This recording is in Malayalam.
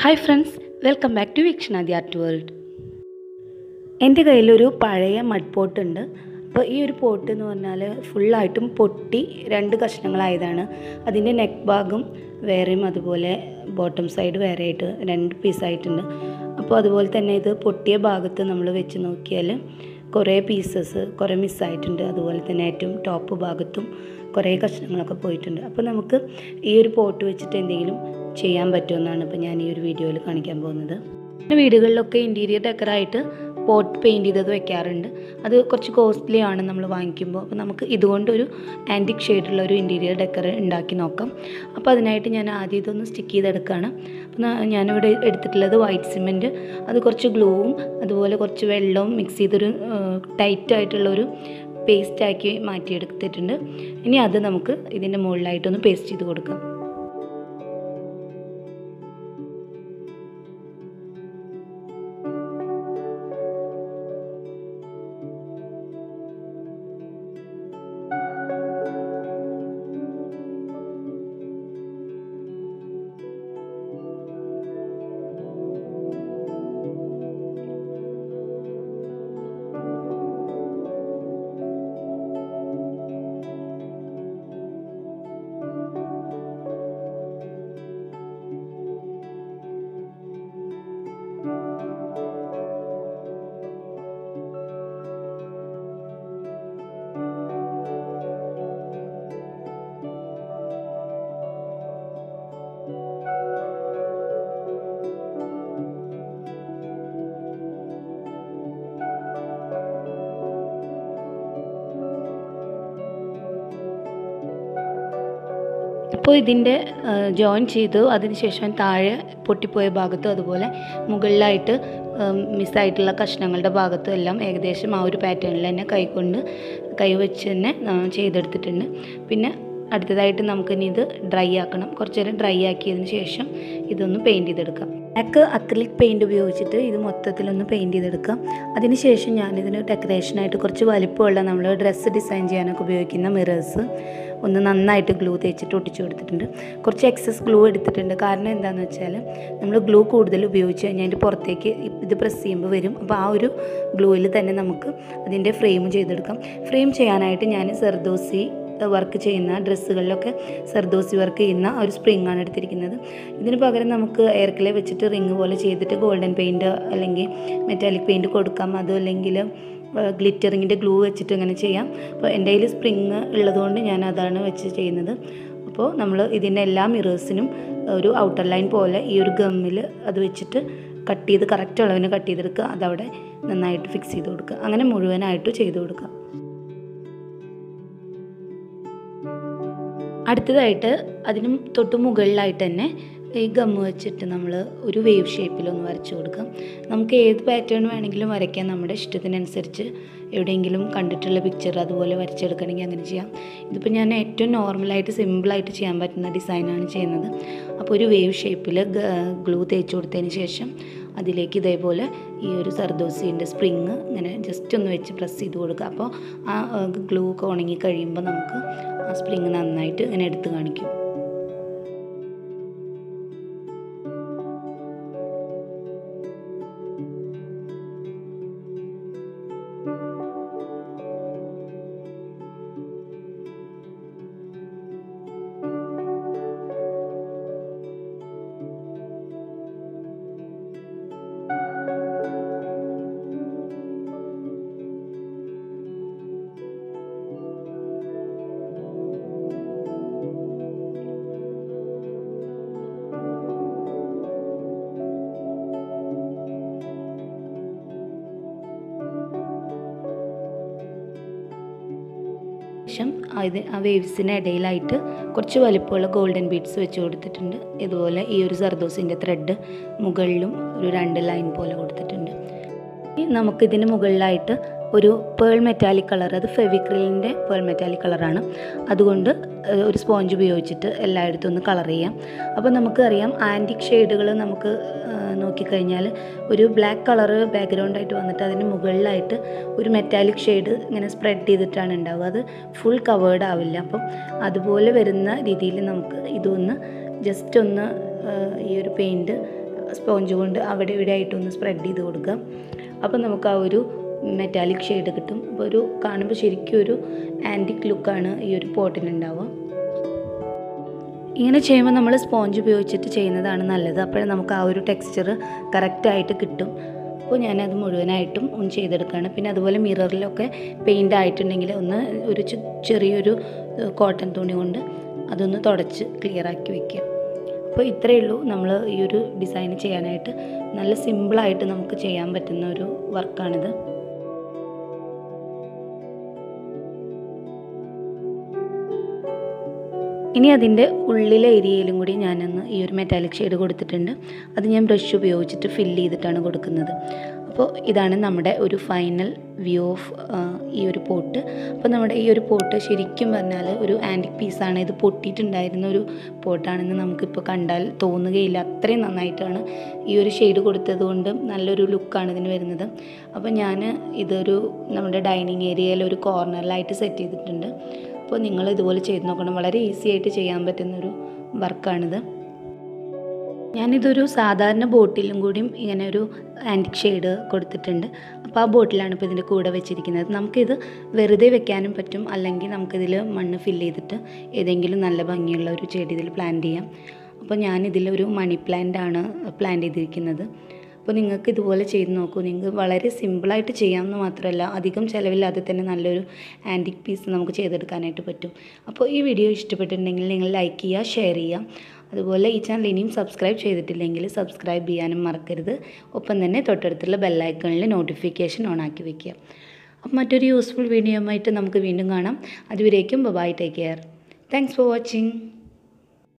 Hi friends, welcome back to Vikshana the art world. എൻ്റെ കയ്യിലൊരു പഴയ മഡ് പോട്ടുണ്ട്. അപ്പോൾ ഈ ഒരു പോട്ട് എന്ന് പറഞ്ഞാൽ ഫുള്ളായിട്ടും പൊട്ടി രണ്ട് കഷ്ണങ്ങളായതാണ്. അതിൻ്റെ നെക്ക് ഭാഗം വേറെയും അതുപോലെ ബോട്ടം സൈഡ് വേറെ ആയിട്ട് രണ്ട് പീസായിട്ടുണ്ട്. അപ്പോൾ അതുപോലെ തന്നെ ഇത് പൊട്ടിയ ഭാഗത്ത് നമ്മൾ വെച്ച് നോക്കിയാൽ കുറേ പീസസ് കുറേ മിസ്സായിട്ടുണ്ട്. അതുപോലെ തന്നെ ഏറ്റവും ടോപ്പ് ഭാഗത്തും കുറേ കഷ്ണങ്ങളൊക്കെ പോയിട്ടുണ്ട്. അപ്പോൾ നമുക്ക് ഈ ഒരു പോട്ട് വെച്ചിട്ട് എന്തെങ്കിലും ചെയ്യാൻ പറ്റുമെന്നാണ് ഇപ്പോൾ ഞാൻ ഈ ഒരു വീഡിയോയിൽ കാണിക്കാൻ പോകുന്നത്. വീടുകളിലൊക്കെ ഇൻറ്റീരിയർ ഡെക്കറായിട്ട് പോട്ട് പെയിൻറ്റ് ചെയ്തത് വെക്കാറുണ്ട്. അത് കുറച്ച് കോസ്റ്റ്ലി ആണ് നമ്മൾ വാങ്ങിക്കുമ്പോൾ. അപ്പോൾ നമുക്ക് ഇതുകൊണ്ടൊരു ആൻറ്റിക് ഷെയ്ഡുള്ള ഒരു ഇൻറ്റീരിയർ ഡെക്കർ ഉണ്ടാക്കി നോക്കാം. അപ്പോൾ അതിനായിട്ട് ഞാൻ ആദ്യം ഇതൊന്ന് സ്റ്റിക്ക് ചെയ്തെടുക്കുകയാണ്. അപ്പോൾ ഞാനിവിടെ എടുത്തിട്ടുള്ളത് വൈറ്റ് സിമെൻറ്റ്, അത് കുറച്ച് ഗ്ലൂവും അതുപോലെ കുറച്ച് വെള്ളവും മിക്സ് ചെയ്തൊരു ടൈറ്റായിട്ടുള്ളൊരു പേസ്റ്റാക്കി മാറ്റിയെടുത്തിട്ടുണ്ട്. ഇനി അത് നമുക്ക് ഇതിൻ്റെ മുകളിലായിട്ടൊന്ന് പേസ്റ്റ് ചെയ്ത് കൊടുക്കാം. അപ്പോൾ ഇതിൻ്റെ ജോയിൻ ചെയ്തു. അതിനുശേഷം താഴെ പൊട്ടിപ്പോയ ഭാഗത്തും അതുപോലെ മുകളിലായിട്ട് മിസ്സായിട്ടുള്ള കഷ്ണങ്ങളുടെ ഭാഗത്തും എല്ലാം ഏകദേശം ആ ഒരു പാറ്റേണിൽ തന്നെ കൈവച്ച് തന്നെ ചെയ്തെടുത്തിട്ടുണ്ട്. പിന്നെ അടുത്തതായിട്ട് നമുക്കിനി ഇത് ഡ്രൈ ആക്കണം. കുറച്ച് നേരം ഡ്രൈ ആക്കിയതിന് ശേഷം ഇതൊന്ന് പെയിൻറ്റ് ചെയ്തെടുക്കാം. ബ്ലാക്ക് അക്രിലിക് പെയിൻറ്റ് ഉപയോഗിച്ചിട്ട് ഇത് മൊത്തത്തിലൊന്ന് പെയിൻറ്റ് ചെയ്തെടുക്കാം. അതിനുശേഷം ഞാനിതിന് ഡെക്കറേഷനായിട്ട് കുറച്ച് വലിപ്പമുള്ള നമ്മൾ ഡ്രസ്സ് ഡിസൈൻ ചെയ്യാനൊക്കെ ഉപയോഗിക്കുന്ന മിറേഴ്സ് ഒന്ന് നന്നായിട്ട് ഗ്ലൂ തേച്ചിട്ട് ഒട്ടിച്ചു കൊടുത്തിട്ടുണ്ട്. കുറച്ച് എക്സസ് ഗ്ലൂ എടുത്തിട്ടുണ്ട്. കാരണം എന്താണെന്ന് വെച്ചാൽ നമ്മൾ ഗ്ലൂ കൂടുതൽ ഉപയോഗിച്ച് കഴിഞ്ഞാൽ അതിൻ്റെ പുറത്തേക്ക് ഇത് പ്രസ് ചെയ്യുമ്പോൾ വരും. അപ്പോൾ ആ ഒരു ഗ്ലൂവിൽ തന്നെ നമുക്ക് അതിൻ്റെ ഫ്രെയിം ചെയ്തെടുക്കാം. ഫ്രെയിം ചെയ്യാനായിട്ട് ഞാൻ സർദോസി വർക്ക് ചെയ്യുന്ന ഡ്രസ്സുകളിലൊക്കെ സർദോസി വർക്ക് ചെയ്യുന്ന ഒരു സ്പ്രിങ്ങാണ് എടുത്തിരിക്കുന്നത്. ഇതിന് പകരം നമുക്ക് എയർക്കിലെ വെച്ചിട്ട് റിങ് പോലെ ചെയ്തിട്ട് ഗോൾഡൻ പെയിൻറ്റ് അല്ലെങ്കിൽ മെറ്റാലിക് പെയിൻറ്റ് കൊടുക്കാം. അതുമല്ലെങ്കിൽ ഗ്ലിറ്ററിങ്ങിൻ്റെ ഗ്ലൂ വെച്ചിട്ട് അങ്ങനെ ചെയ്യാം. അപ്പോൾ എൻ്റെ കയ്യിൽ സ്പ്രിങ് ഉള്ളതുകൊണ്ട് ഞാൻ അതാണ് വെച്ച് ചെയ്യുന്നത്. അപ്പോൾ നമ്മൾ ഇതിൻ്റെ എല്ലാ മിറേഴ്സിനും ഒരു ഔട്ടർ ലൈൻ പോലെ ഈ ഒരു ഗമ്മിൽ അത് വെച്ചിട്ട് കട്ട് ചെയ്ത് കറക്റ്റ് അളവിന് കട്ട് ചെയ്തെടുക്കുക. അതവിടെ നന്നായിട്ട് ഫിക്സ് ചെയ്ത് കൊടുക്കുക. അങ്ങനെ മുഴുവനായിട്ട് ചെയ്ത് കൊടുക്കുക. അടുത്തതായിട്ട് അതിനും തൊട്ട് മുകളിലായിട്ട് തന്നെ ഈ ഗമ്മ് വെച്ചിട്ട് നമ്മൾ ഒരു വേവ് ഷേപ്പിലൊന്ന് വരച്ചു കൊടുക്കാം. നമുക്ക് ഏത് പാറ്റേൺ വേണമെങ്കിലും വരയ്ക്കാം. നമ്മുടെ ഇഷ്ടത്തിനനുസരിച്ച് എവിടെയെങ്കിലും കണ്ടിട്ടുള്ള പിക്ചർ അതുപോലെ വരച്ചെടുക്കണമെങ്കിൽ അങ്ങനെ ചെയ്യാം. ഇതിപ്പോൾ ഞാൻ ഏറ്റവും നോർമലായിട്ട് സിമ്പിളായിട്ട് ചെയ്യാൻ പറ്റുന്ന ഡിസൈനാണ് ചെയ്യുന്നത്. അപ്പോൾ ഒരു വേവ് ഷേപ്പിൽ ഗ്ലൂ തേച്ച് കൊടുത്തതിന് ശേഷം അതിലേക്ക് ഇതേപോലെ ഈ ഒരു സർദോസീൻ്റെ സ്പ്രിങ് ഇങ്ങനെ ജസ്റ്റ് ഒന്ന് വെച്ച് പ്രസ് ചെയ്ത് കൊടുക്കുക. അപ്പോൾ ആ ഗ്ലൂ ഒക്കെ ഉണങ്ങി കഴിയുമ്പോൾ നമുക്ക് ആ സ്പ്രിങ് നന്നായിട്ട് ഇങ്ങനെ എടുത്ത് കാണിക്കും. ശേഷം ആ വേവ്സിന് ഇടയിലായിട്ട് കുറച്ച് വലിപ്പമുള്ള ഗോൾഡൻ ബീഡ്സ് വെച്ച് കൊടുത്തിട്ടുണ്ട്. ഇതുപോലെ ഈ ഒരു സർദോസിൻ്റെ ത്രെഡ് മുകളിലും ഒരു രണ്ട് ലൈൻ പോലെ കൊടുത്തിട്ടുണ്ട്. നമുക്കിതിന് മുകളിലായിട്ട് ഒരു പേൾ മെറ്റാലിക് കളർ, അത് ഫെവിക്രിലിൻ്റെ പേൾ മെറ്റാലിക് കളറാണ്, അതുകൊണ്ട് ഒരു സ്പോഞ്ച് ഉപയോഗിച്ചിട്ട് എല്ലായിടത്തും ഒന്ന് കളർ ചെയ്യാം. അപ്പോൾ നമുക്കറിയാം ആൻറ്റിക് ഷെയ്ഡുകൾ നമുക്ക് നോക്കിക്കഴിഞ്ഞാൽ ഒരു ബ്ലാക്ക് കളറ് ബാക്ക്ഗ്രൗണ്ടായിട്ട് വന്നിട്ട് അതിന് മുകളിലായിട്ട് ഒരു മെറ്റാലിക് ഷെയ്ഡ് ഇങ്ങനെ സ്പ്രെഡ് ചെയ്തിട്ടാണ് ഉണ്ടാവുക. അത് ഫുൾ കവേർഡ് ആവില്ല. അപ്പം അതുപോലെ വരുന്ന രീതിയിൽ നമുക്ക് ഇതൊന്ന് ജസ്റ്റ് ഒന്ന് ഈ ഒരു പെയിൻറ്റ് സ്പോഞ്ച് കൊണ്ട് അവിടെ ഇവിടെ ആയിട്ടൊന്ന് സ്പ്രെഡ് ചെയ്ത് കൊടുക്കാം. അപ്പോൾ നമുക്ക് ആ ഒരു മെറ്റാലിക് ഷെയ്ഡ് കിട്ടും. അപ്പോൾ ഒരു കാണുമ്പോൾ ശരിക്കും ഒരു ആൻറ്റിക് ലുക്കാണ് ഈ ഒരു പോട്ടിനുണ്ടാവുക. ഇങ്ങനെ ചെയ്യുമ്പോൾ നമ്മൾ സ്പോഞ്ച് ഉപയോഗിച്ചിട്ട് ചെയ്യുന്നതാണ് നല്ലത്. അപ്പോഴേ നമുക്ക് ആ ഒരു ടെക്സ്ചർ കറക്റ്റായിട്ട് കിട്ടും. അപ്പോൾ ഞാനത് മുഴുവനായിട്ടും ഒന്ന് ചെയ്തെടുക്കുകയാണ്. പിന്നെ അതുപോലെ മിററിലൊക്കെ പെയിൻ്റ് ആയിട്ടുണ്ടെങ്കിൽ ഒന്ന് ഒരു ചെറിയൊരു കോട്ടൺ തുണി കൊണ്ട് അതൊന്ന് തുടച്ച് ക്ലിയറാക്കി വയ്ക്കുക. അപ്പോൾ ഇത്രയേ ഉള്ളൂ നമ്മൾ ഈ ഒരു ഡിസൈൻ ചെയ്യാനായിട്ട്. നല്ല സിമ്പിളായിട്ട് നമുക്ക് ചെയ്യാൻ പറ്റുന്ന ഒരു വർക്കാണിത്. ഇനി അതിൻ്റെ ഉള്ളിലെ ഏരിയയിലും കൂടി ഞാനൊന്ന് ഈ ഒരു മെറ്റാലിക് ഷെയ്ഡ് കൊടുത്തിട്ടുണ്ട്. അത് ഞാൻ ബ്രഷ് ഉപയോഗിച്ചിട്ട് ഫില്ല് ചെയ്തിട്ടാണ് കൊടുക്കുന്നത്. അപ്പോൾ ഇതാണ് നമ്മുടെ ഒരു ഫൈനൽ വ്യൂ ഓഫ് ഈ ഒരു പോട്ട്. അപ്പോൾ നമ്മുടെ ഈ ഒരു പോട്ട് ശരിക്കും പറഞ്ഞാൽ ഒരു ആൻറ്റിക് പീസാണ്. ഇത് പൊട്ടിയിട്ടുണ്ടായിരുന്ന ഒരു പോട്ടാണെന്ന് നമുക്കിപ്പോൾ കണ്ടാൽ തോന്നുകയില്ല. അത്രയും നന്നായിട്ടാണ് ഈ ഒരു ഷെയ്ഡ് കൊടുത്തത് കൊണ്ട് നല്ലൊരു ലുക്കാണ് ഇതിന് വരുന്നത്. അപ്പോൾ ഞാൻ ഇതൊരു നമ്മുടെ ഡൈനിങ് ഏരിയയിൽ ഒരു കോർണറിലായിട്ട് സെറ്റ് ചെയ്തിട്ടുണ്ട്. അപ്പോൾ നിങ്ങൾ ഇതുപോലെ ചെയ്ത് നോക്കണം. വളരെ ഈസി ആയിട്ട് ചെയ്യാൻ പറ്റുന്നൊരു വർക്കാണിത്. ഞാനിതൊരു സാധാരണ ബോട്ടിലും കൂടിയും ഇങ്ങനെ ഒരു ആൻറ്റിക് ഷെയ്ഡ് കൊടുത്തിട്ടുണ്ട്. അപ്പോൾ ആ ബോട്ടിലാണ് ഇപ്പോൾ ഇതിൻ്റെ കൂടെ വെച്ചിരിക്കുന്നത്. നമുക്കിത് വെറുതെ വെക്കാനും പറ്റും, അല്ലെങ്കിൽ നമുക്കിതിൽ മണ്ണ് ഫില്ല് ചെയ്തിട്ട് ഏതെങ്കിലും നല്ല ഭംഗിയുള്ള ഒരു ചെടി ഇതിൽ പ്ലാന്റ് ചെയ്യാം. അപ്പോൾ ഞാനിതിലൊരു മണി പ്ലാന്റാണ് പ്ലാന്റ് ചെയ്തിരിക്കുന്നത്. അപ്പോൾ നിങ്ങൾക്ക് ഇതുപോലെ ചെയ്ത് നോക്കൂ. നിങ്ങൾക്ക് വളരെ സിമ്പിളായിട്ട് ചെയ്യാമെന്ന് മാത്രമല്ല, അധികം ചിലവില്ലാതെ തന്നെ നല്ലൊരു ആൻറ്റിക് പീസ് നമുക്ക് ചെയ്തെടുക്കാനായിട്ട് പറ്റും. അപ്പോൾ ഈ വീഡിയോ ഇഷ്ടപ്പെട്ടിട്ടുണ്ടെങ്കിൽ നിങ്ങൾ ലൈക്ക് ചെയ്യുക, ഷെയർ ചെയ്യുക. അതുപോലെ ഈ ചാനൽ ഇനിയും സബ്സ്ക്രൈബ് ചെയ്തിട്ടില്ലെങ്കിൽ സബ്സ്ക്രൈബ് ചെയ്യാനും മറക്കരുത്. ഒപ്പം തന്നെ തൊട്ടടുത്തുള്ള ബെല്ലൈക്കണിൽ നോട്ടിഫിക്കേഷൻ ഓണാക്കി വയ്ക്കുക. അപ്പോൾ മറ്റൊരു യൂസ്ഫുൾ വീഡിയോ ആയിട്ട് നമുക്ക് വീണ്ടും കാണാം. അതുവരേക്കും bye, take care. Thanks for watching.